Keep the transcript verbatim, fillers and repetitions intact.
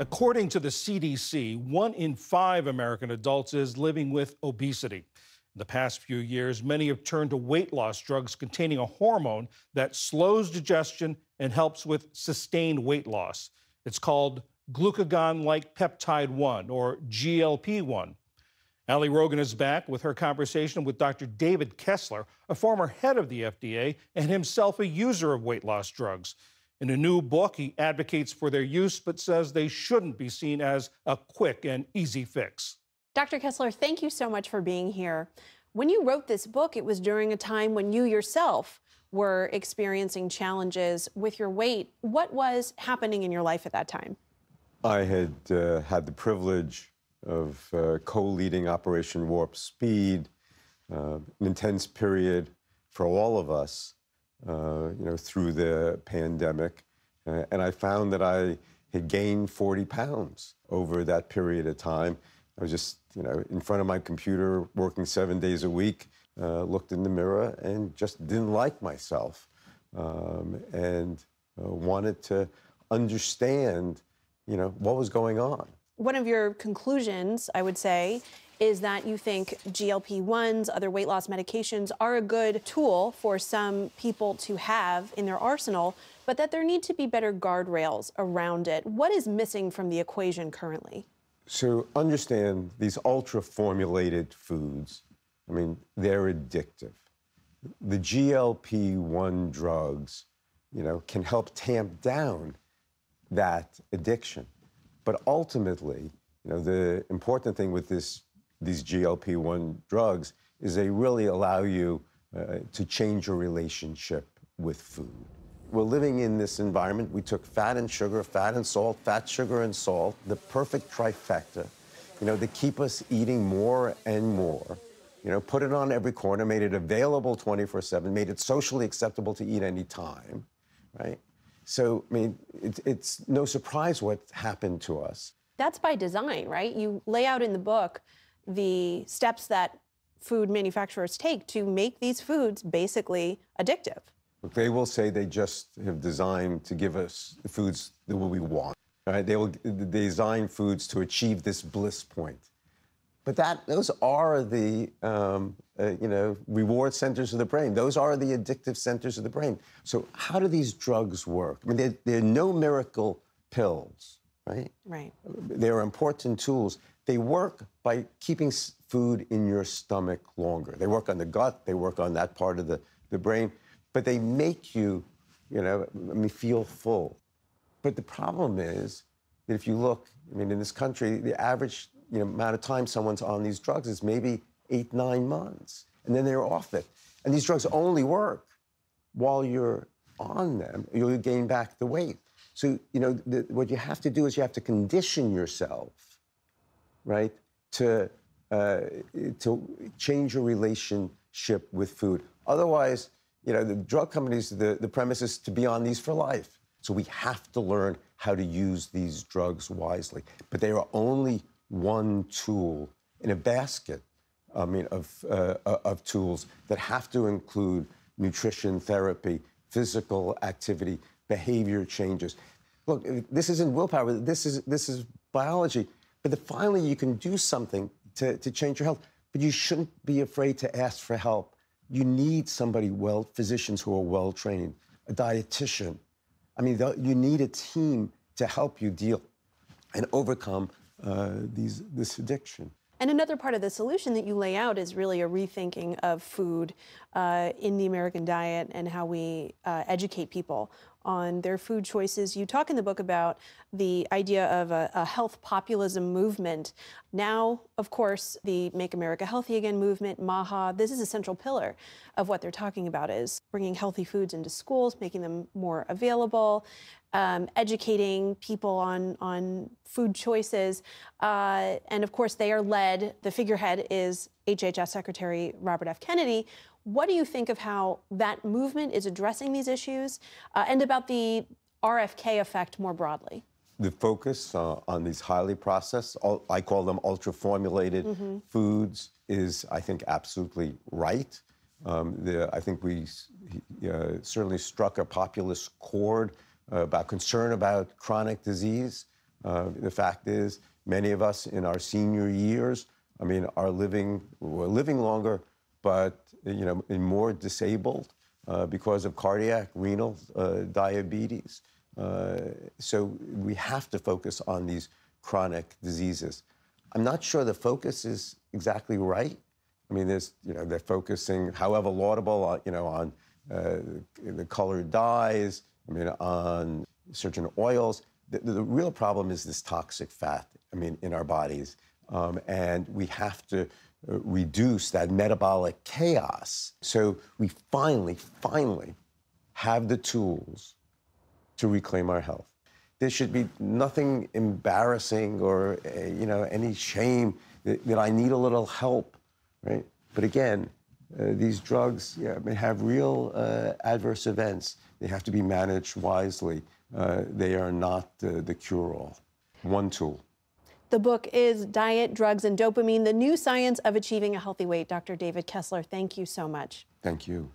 According to the C D C, one in five American adults is living with obesity. In the past few years, many have turned to weight loss drugs containing a hormone that slows digestion and helps with sustained weight loss. It's called glucagon-like peptide one, or G L P one. Ali Rogin is back with her conversation with Doctor David Kessler, a former head of the F D A and himself a user of weight loss drugs. In a new book, he advocates for their use but says they shouldn't be seen as a quick and easy fix. Doctor Kessler, thank you so much for being here. When you wrote this book, it was during a time when you yourself were experiencing challenges with your weight. What was happening in your life at that time? I had uh, had the privilege of uh, co-leading Operation Warp Speed, uh, an intense period for all of us, uh, you know, through the pandemic. Uh, and I found that I had gained forty pounds over that period of time. I was just, you know, in front of my computer, working seven days a week, uh, looked in the mirror and just didn't like myself, um, and uh, wanted to understand, you know, what was going on. One of your conclusions, I would say, is that you think G L P ones, other weight loss medications, are a good tool for some people to have in their arsenal, but that there need to be better guardrails around it. What is missing from the equation currently? So understand these ultra-formulated foods, I mean, they're addictive. The G L P one drugs, you know, can help tamp down that addiction. But ultimately, you know, the important thing with this, these G L P one drugs is they really allow you uh, to change your relationship with food. We're living in this environment. We took fat and sugar, fat and salt, fat, sugar, and salt, the perfect trifecta, you know, to keep us eating more and more, you know, put it on every corner, made it available twenty-four seven, made it socially acceptable to eat any time, right? So, I mean, it, it's no surprise what happened to us. That's by design, right? You lay out in the book the steps that food manufacturers take to make these foods basically addictive. Look, they will say they just have designed to give us the foods that we want, right? They will design foods to achieve this bliss point. But that, those are the, um, uh, you know, reward centers of the brain. Those are the addictive centers of the brain. So how do these drugs work? I mean, they're, they're no miracle pills, right? Right. They're important tools. They work by keeping food in your stomach longer. They work on the gut. They work on that part of the, the brain. But they make you, you know, I mean, feel full. But the problem is that if you look, I mean, in this country, the average you know, amount of time someone's on these drugs is maybe eight, nine months, and then they're off it. And these drugs only work while you're on them. You'll gain back the weight. So, you know, the, what you have to do is you have to condition yourself, right, to, uh, to change your relationship with food. Otherwise, you know, the drug companies, the, the premise is to be on these for life. So we have to learn how to use these drugs wisely. But they are only one tool in a basket, I mean, of, uh, of tools that have to include nutrition therapy, physical activity, behavior changes. Look, this isn't willpower, this is, this is biology, but that finally you can do something to, to change your health, but you shouldn't be afraid to ask for help. You need somebody, well, physicians who are well-trained, a dietitian. I mean, you need a team to help you deal and overcome Uh, these, this addiction. And another part of the solution that you lay out is really a rethinking of food uh, in the American diet and how we uh, educate people on their food choices. You talk in the book about the idea of a, a health populism movement. Now, of course, the Make America Healthy Again movement, MAHA, this is a central pillar of what they're talking about, is bringing healthy foods into schools, making them more available, Um, educating people on, on food choices. Uh, and of course, they are led, the figurehead is H H S Secretary Robert F. Kennedy. What do you think of how that movement is addressing these issues uh, and about the R F K effect more broadly? The focus uh, on these highly processed, all, I call them ultra-formulated mm-hmm. foods, is, I think, absolutely right. Um, the, I think we uh, certainly struck a populist chord Uh, about concern about chronic disease, Uh, the fact is, many of us in our senior years, I mean, are living, we're living longer, but, you know, more disabled uh, because of cardiac, renal, uh, diabetes. Uh, so we have to focus on these chronic diseases. I'm not sure the focus is exactly right. I mean, there's, you know, they're focusing, however laudable, on, you know, on uh, the colored dyes, I mean, on certain oils. The, the real problem is this toxic fat, I mean, in our bodies. Um, and we have to reduce that metabolic chaos. So we finally, finally have the tools to reclaim our health. There should be nothing embarrassing or, uh, you know, any shame that, that I need a little help, right? But again, uh, these drugs yeah, may have real uh, adverse events. They have to be managed wisely. Uh, they are not uh, the cure-all. One tool. The book is Diet, Drugs, and Dopamine, The New Science of Achieving a Healthy Weight. Doctor David Kessler, thank you so much. Thank you.